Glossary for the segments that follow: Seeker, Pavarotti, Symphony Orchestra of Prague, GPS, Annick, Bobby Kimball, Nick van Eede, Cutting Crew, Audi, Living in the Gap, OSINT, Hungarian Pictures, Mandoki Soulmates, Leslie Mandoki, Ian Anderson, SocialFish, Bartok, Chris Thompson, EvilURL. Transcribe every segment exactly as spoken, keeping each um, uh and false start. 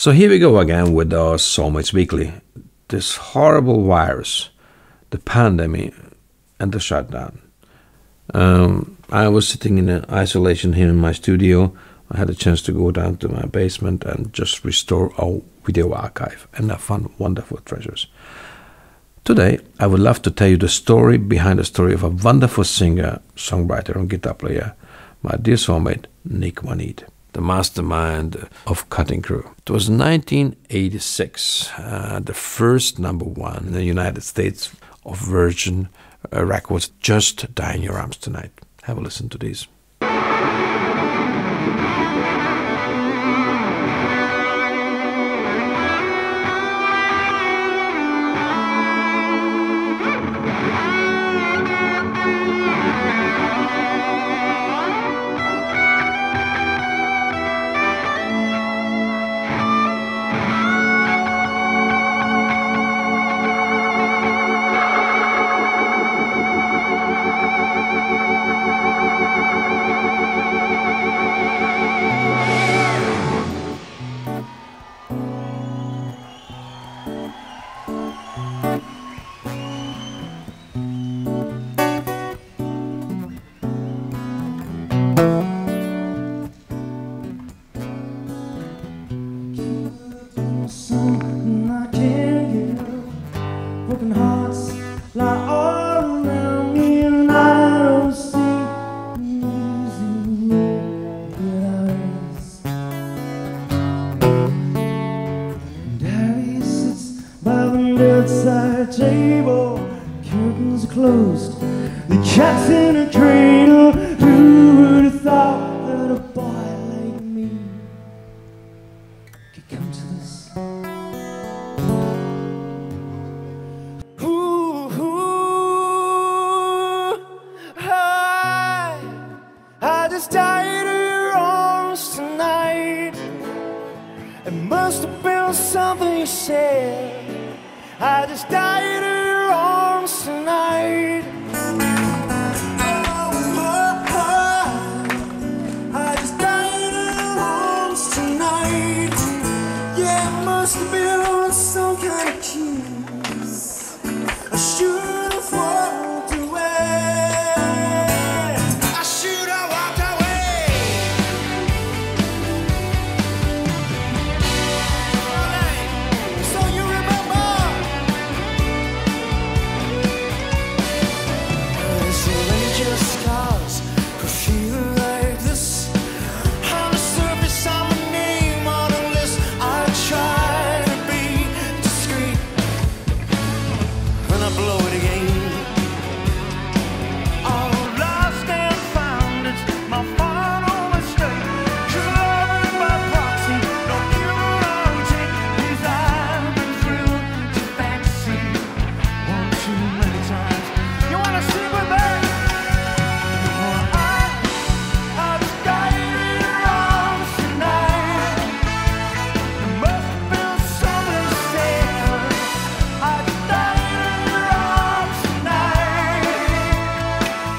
So here we go again with our Soulmates Weekly. This horrible virus, the pandemic, and the shutdown. Um, I was sitting in isolation here in my studio. I had a chance to go down to my basement and just restore our video archive, and I found wonderful treasures. Today, I would love to tell you the story behind the story of a wonderful singer, songwriter, and guitar player, my dear soulmate, Nick van Eede, the mastermind of Cutting Crew. It was nineteen eighty-six, uh, the first number one in the United States of Virgin uh, records, Just Die in Your Arms Tonight. Have a listen to these.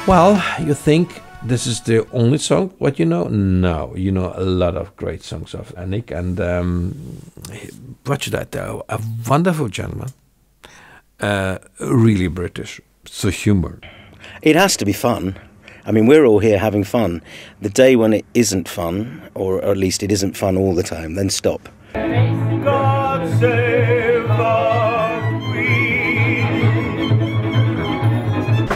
Well, you think this is the only song what you know? No, you know a lot of great songs of Annick, and um, what should I tell? A wonderful gentleman, uh, really British, so humor. It has to be fun. I mean, we're all here having fun. The day when it isn't fun, or, or at least it isn't fun all the time, then stop. God save our queen.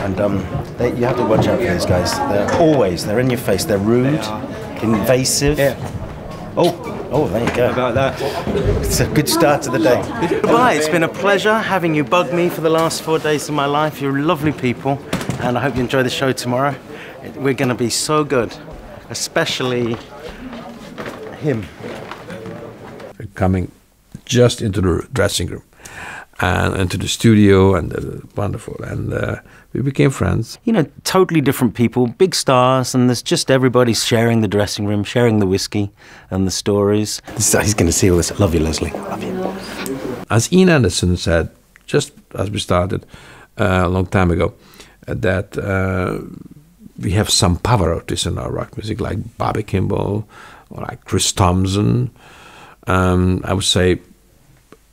And um. They, you have to watch out for these guys. They're always, they're in your face. They're rude, they invasive. Yeah. Oh, oh, there you go. How about that? It's a good start to the day. Goodbye. It's been a pleasure having you bug me for the last four days of my life. You're lovely people, and I hope you enjoy the show tomorrow. We're going to be so good, especially him. They're coming just into the dressing room. And into the studio, and uh, wonderful, and uh, we became friends. You know, totally different people, big stars, and there's just everybody sharing the dressing room, sharing the whiskey and the stories. So he's going to see all this. I love you, Leslie. I love you. As Ian Anderson said, just as we started uh, a long time ago, uh, that uh, we have some Pavarottis in our rock music, like Bobby Kimball, or like Chris Thompson, um, I would say in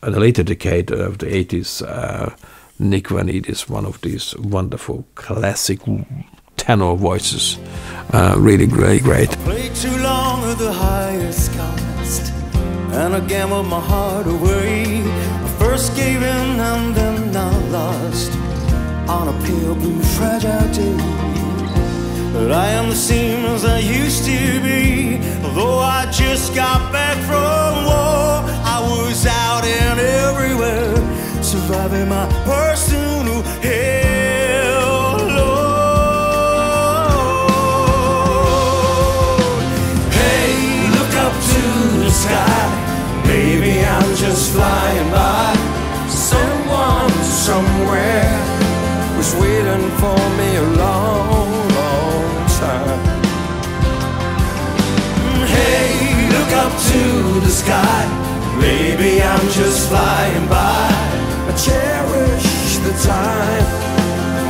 a later decade of the eighties, uh, Nick van Eede is one of these wonderful classic tenor voices, uh, really really great. I played too long at the highest cost, and I gambled my heart away. I first gave in and then I lost on a pale blue fragile day. But I am the same as I used to be, although I just got back from war. I was out and everywhere, surviving my personal hell. Lord, hey, look up to the sky. Maybe I'm just flying by. Someone somewhere was waiting for me alone. Hey, look up to the sky. Maybe I'm just flying by. I cherish the time,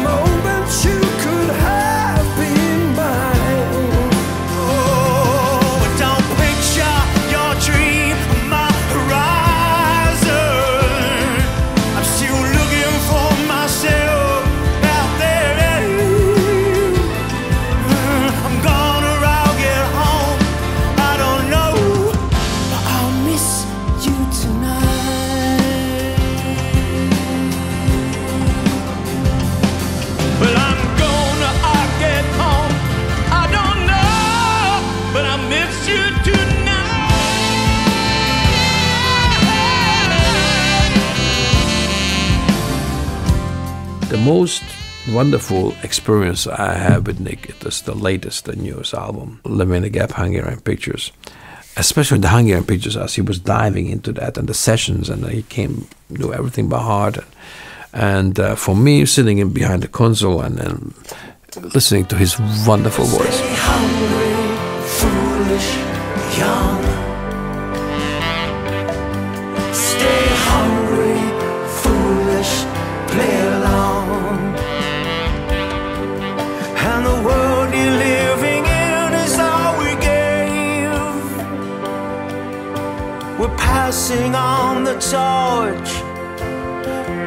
moments you could have been mine. Oh, but don't picture your dream on my horizon. I'm still looking for myself out there. I'm gone or I'll get home, I don't know, but I'll miss you tonight. Well, I'm gone or I'll get home, I don't know, but I'll miss you tonight. The most wonderful experience I have with Nick, it is the latest, the newest album, Living in the Gap, Hungarian Pictures. Especially the Hungarian Pictures, as he was diving into that and the sessions, and he came, knew everything by heart. And, and uh, for me, sitting in behind the console and, and listening to his wonderful voice. Stay hungry, foolish, young. Stay hungry, foolish, play along. And the world you're living in is all we give. We're passing on the torch,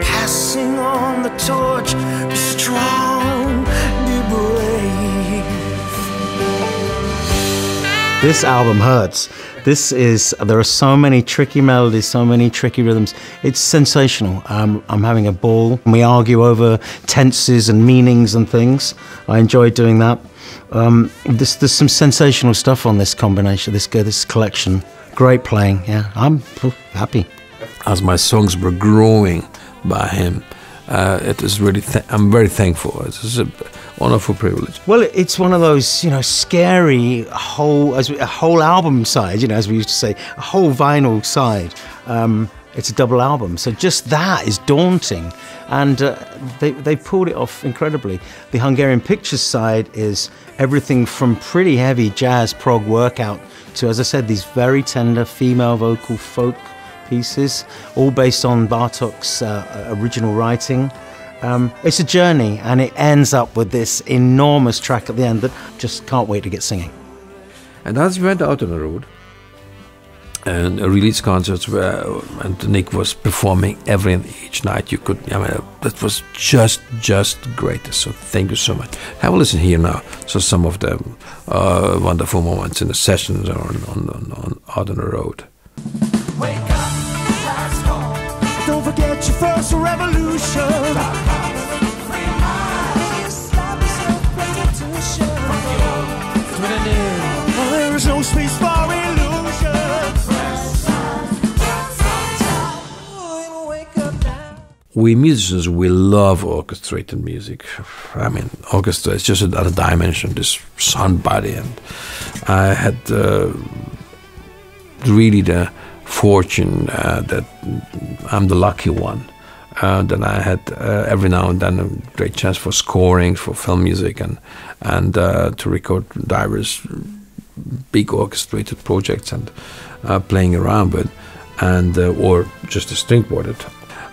passing on the torch. Be strong, be brave. This album hurts. This is, there are so many tricky melodies, so many tricky rhythms. It's sensational. Um, I'm having a ball. We argue over tenses and meanings and things. I enjoy doing that. Um, this, there's some sensational stuff on this combination, this, this collection. Great playing, yeah. I'm happy. As my songs were growing by him, uh, it is really, I'm very thankful. This is a wonderful privilege. Well, it's one of those, you know, scary whole, as we, a whole album side, you know, as we used to say, a whole vinyl side. Um, it's a double album, so just that is daunting, and uh, they they pulled it off incredibly. The Hungarian Pictures side is everything from pretty heavy jazz prog workout to, as I said, these very tender female vocal folk pieces, all based on Bartok's uh, original writing. Um, it's a journey, and it ends up with this enormous track at the end that just can't wait to get singing. And as we went out on the road, and release concerts where and Nick was performing every and each night, you could, I mean, that was just, just great. So thank you so much. Have a listen here now. So some of the uh, wonderful moments in the sessions or on, on, on, on, out on the road. Wake up, let's go. Don't forget your first revolution. There's no space for illusion. We musicians, we love orchestrated music. I mean, orchestra is just another dimension, this sound body. And I had uh, really the fortune uh, that I'm the lucky one. Uh, then I had uh, every now and then a great chance for scoring, for film music, and, and uh, to record diverse big orchestrated projects and uh, playing around with, and uh, or just a stringboarded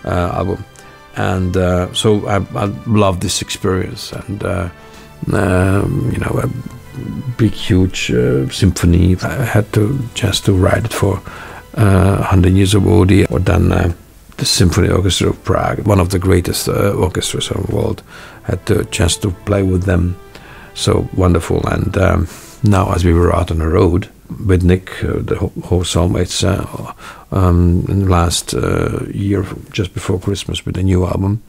uh, album. And uh, so I, I love this experience. And, uh, um, you know, a big, huge uh, symphony. I had the chance to write it for uh, one hundred years of Audi, or then uh, the Symphony Orchestra of Prague, one of the greatest uh, orchestras in the world. Had the chance to play with them, so wonderful. And um, now, as we were out on the road with Nick, uh, the whole Soulmates, uh, um, last uh, year, just before Christmas, with a new album,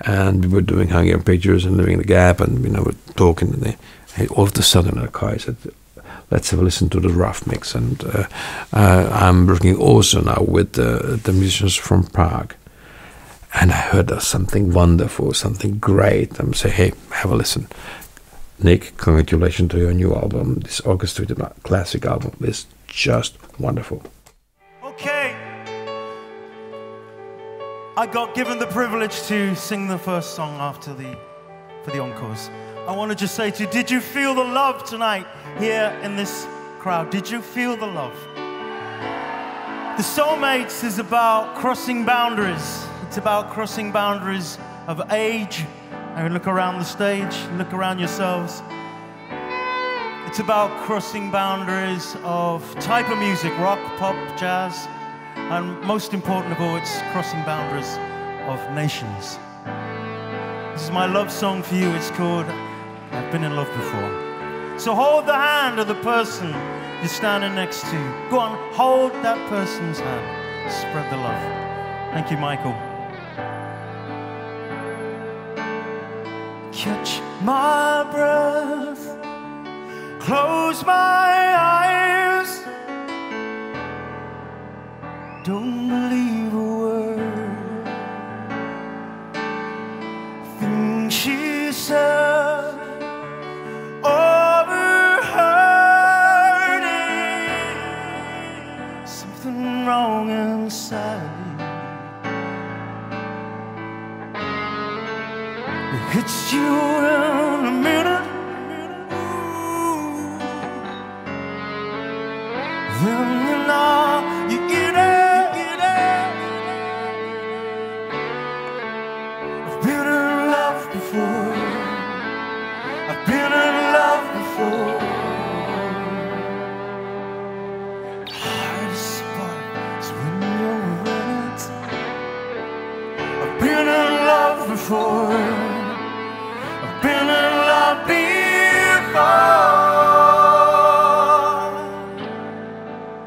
and we were doing Hungarian Pictures and Living in the Gap, and you know, we're talking, and they, all of a sudden in the car, I said, let's have a listen to the rough mix. And uh, uh, I'm working also now with uh, the musicians from Prague. And I heard something wonderful, something great. I'm saying, hey, have a listen. Nick, congratulations to your new album. This orchestrated classic album is just wonderful. Okay. I got given the privilege to sing the first song after the, for the encores. I want to just say to you, did you feel the love tonight here in this crowd? Did you feel the love? The Soulmates is about crossing boundaries. It's about crossing boundaries of age. I mean, look around the stage, look around yourselves. It's about crossing boundaries of type of music, rock, pop, jazz, and most important of all, it's crossing boundaries of nations. This is my love song for you. It's called I've Been in Love Before. So hold the hand of the person you're standing next to. Go on, hold that person's hand. Spread the love. Thank you, Michael. Catch my breath, close my eyes, don't believe a word, thing she said, overheard it, something wrong inside. It's you in a minute, ooh. Then you know you get it, get it. I've been in love before. I've been in love before. The hardest part is when you're in it. I've been in love before.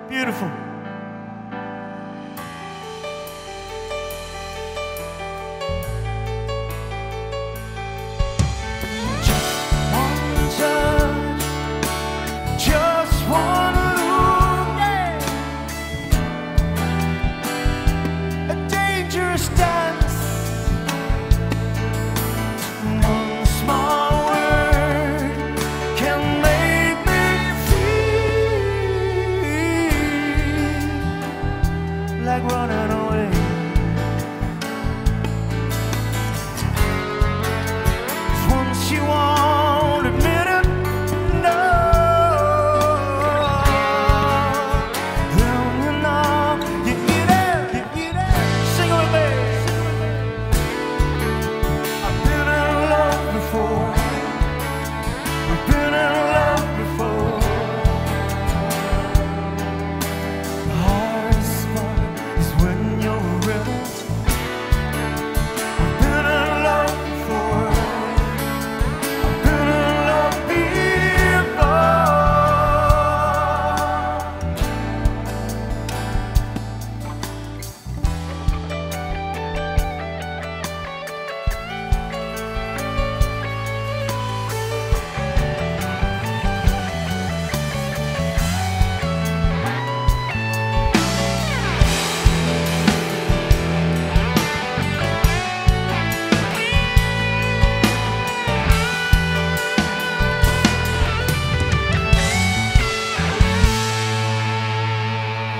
Beautiful.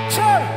Sure.